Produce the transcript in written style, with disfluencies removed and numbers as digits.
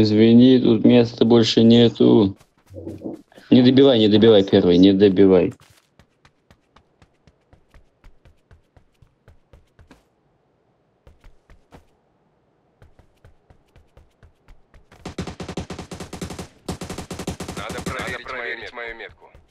Извини, тут места больше нету. Не добивай первый, не добивай. Надо проверить мою метку.